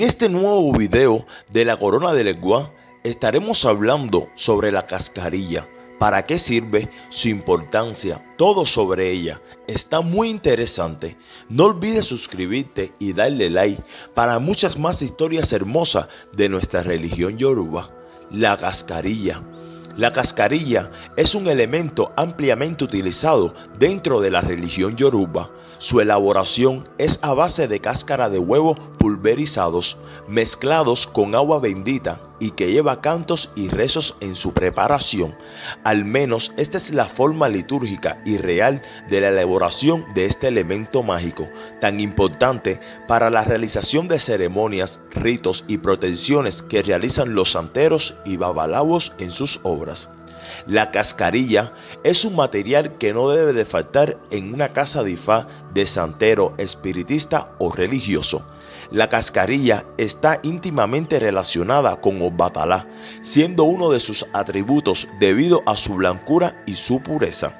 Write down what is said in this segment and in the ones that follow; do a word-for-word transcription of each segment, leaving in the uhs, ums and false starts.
En este nuevo video de la corona de Eleggua estaremos hablando sobre la cascarilla, para qué sirve, su importancia, todo sobre ella. Está muy interesante. No olvides suscribirte y darle like para muchas más historias hermosas de nuestra religión Yoruba. La cascarilla. La cascarilla es un elemento ampliamente utilizado dentro de la religión Yoruba. Su elaboración es a base de cáscara de huevo pulverizados, mezclados con agua bendita, y que lleva cantos y rezos en su preparación. Al menos esta es la forma litúrgica y real de la elaboración de este elemento mágico, tan importante para la realización de ceremonias, ritos y protecciones que realizan los santeros y babalawos en sus obras. La cascarilla es un material que no debe de faltar en una casa de ifá, de santero, espiritista o religioso. La cascarilla está íntimamente relacionada con Obatalá, siendo uno de sus atributos debido a su blancura y su pureza.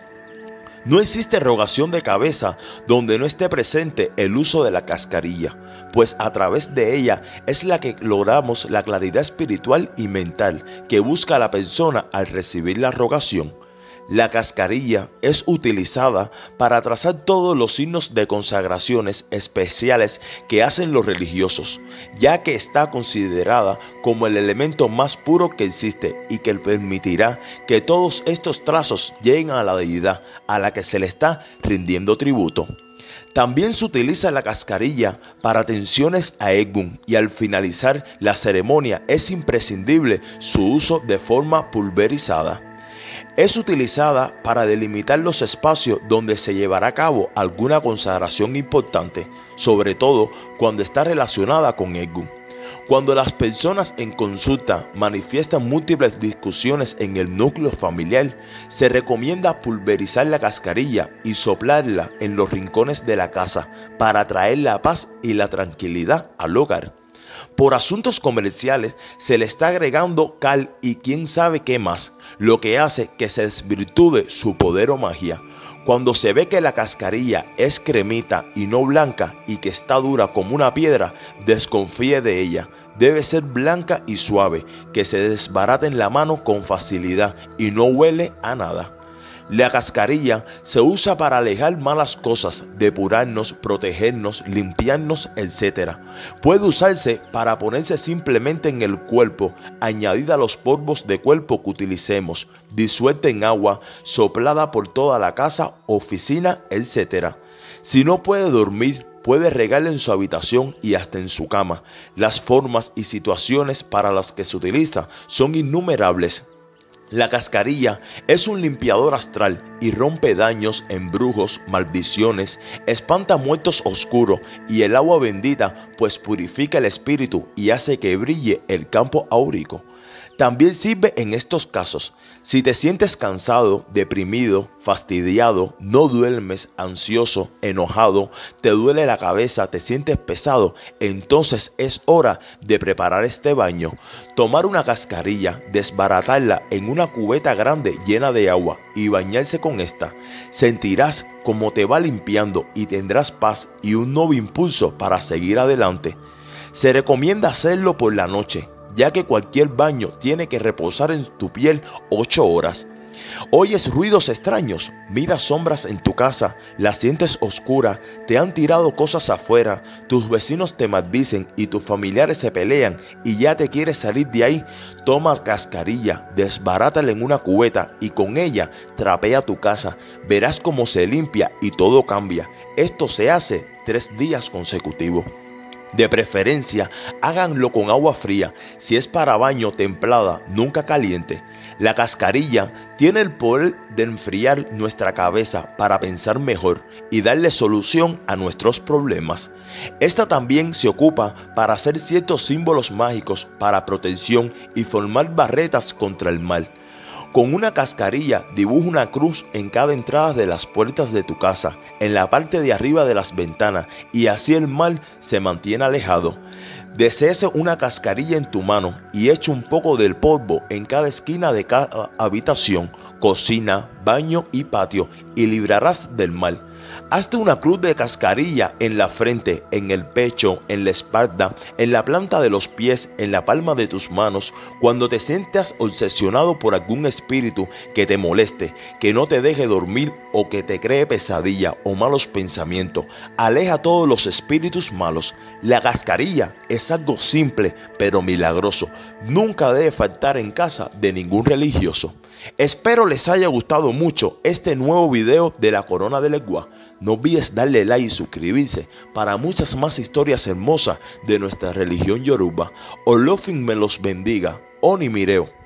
No existe rogación de cabeza donde no esté presente el uso de la cascarilla, pues a través de ella es la que logramos la claridad espiritual y mental que busca la persona al recibir la rogación. La cascarilla es utilizada para trazar todos los signos de consagraciones especiales que hacen los religiosos, ya que está considerada como el elemento más puro que existe y que permitirá que todos estos trazos lleguen a la deidad a la que se le está rindiendo tributo. También se utiliza la cascarilla para atenciones a Egun, y al finalizar la ceremonia es imprescindible su uso de forma pulverizada. Es utilizada para delimitar los espacios donde se llevará a cabo alguna consagración importante, sobre todo cuando está relacionada con Egun. Cuando las personas en consulta manifiestan múltiples discusiones en el núcleo familiar, se recomienda pulverizar la cascarilla y soplarla en los rincones de la casa para traer la paz y la tranquilidad al hogar. Por asuntos comerciales se le está agregando cal y quién sabe qué más, lo que hace que se desvirtúe su poder o magia. Cuando se ve que la cascarilla es cremita y no blanca y que está dura como una piedra, desconfíe de ella. Debe ser blanca y suave, que se desbarate en la mano con facilidad y no huele a nada. La cascarilla se usa para alejar malas cosas, depurarnos, protegernos, limpiarnos, etcétera. Puede usarse para ponerse simplemente en el cuerpo, añadida a los polvos de cuerpo que utilicemos, disuelta en agua, soplada por toda la casa, oficina, etcétera. Si no puede dormir, puede regarla en su habitación y hasta en su cama. Las formas y situaciones para las que se utiliza son innumerables. La cascarilla es un limpiador astral y rompe daños, embrujos, maldiciones, espanta muertos oscuros, y el agua bendita pues purifica el espíritu y hace que brille el campo áurico. También sirve en estos casos. Si te sientes cansado, deprimido, fastidiado, no duermes, ansioso, enojado, te duele la cabeza, te sientes pesado, entonces es hora de preparar este baño. Tomar una cascarilla, desbaratarla en una cubeta grande llena de agua y bañarse con esta. Sentirás cómo te va limpiando y tendrás paz y un nuevo impulso para seguir adelante. Se recomienda hacerlo por la noche, ya que cualquier baño tiene que reposar en tu piel ocho horas. Oyes ruidos extraños, miras sombras en tu casa, la sientes oscura, te han tirado cosas afuera, tus vecinos te maldicen y tus familiares se pelean y ya te quieres salir de ahí. Toma cascarilla, desbarátala en una cubeta y con ella trapea tu casa. Verás cómo se limpia y todo cambia. Esto se hace tres días consecutivos. De preferencia, háganlo con agua fría, si es para baño templada, nunca caliente. La cascarilla tiene el poder de enfriar nuestra cabeza para pensar mejor y darle solución a nuestros problemas. Esta también se ocupa para hacer ciertos símbolos mágicos para protección y formar barreras contra el mal. Con una cascarilla dibuja una cruz en cada entrada de las puertas de tu casa, en la parte de arriba de las ventanas, y así el mal se mantiene alejado. Desece una cascarilla en tu mano y echa un poco del polvo en cada esquina de cada habitación, cocina, baño y patio, y librarás del mal. Hazte una cruz de cascarilla en la frente, en el pecho, en la espalda, en la planta de los pies, en la palma de tus manos, cuando te sientas obsesionado por algún espíritu que te moleste, que no te deje dormir o que te cree pesadilla o malos pensamientos. Aleja todos los espíritus malos. La cascarilla es algo simple pero milagroso. Nunca debe faltar en casa de ningún religioso. Espero les haya gustado mucho este nuevo video de la corona de Eleggua. No olvides darle like y suscribirse para muchas más historias hermosas de nuestra religión Yoruba. Olofin me los bendiga. Oni mireo.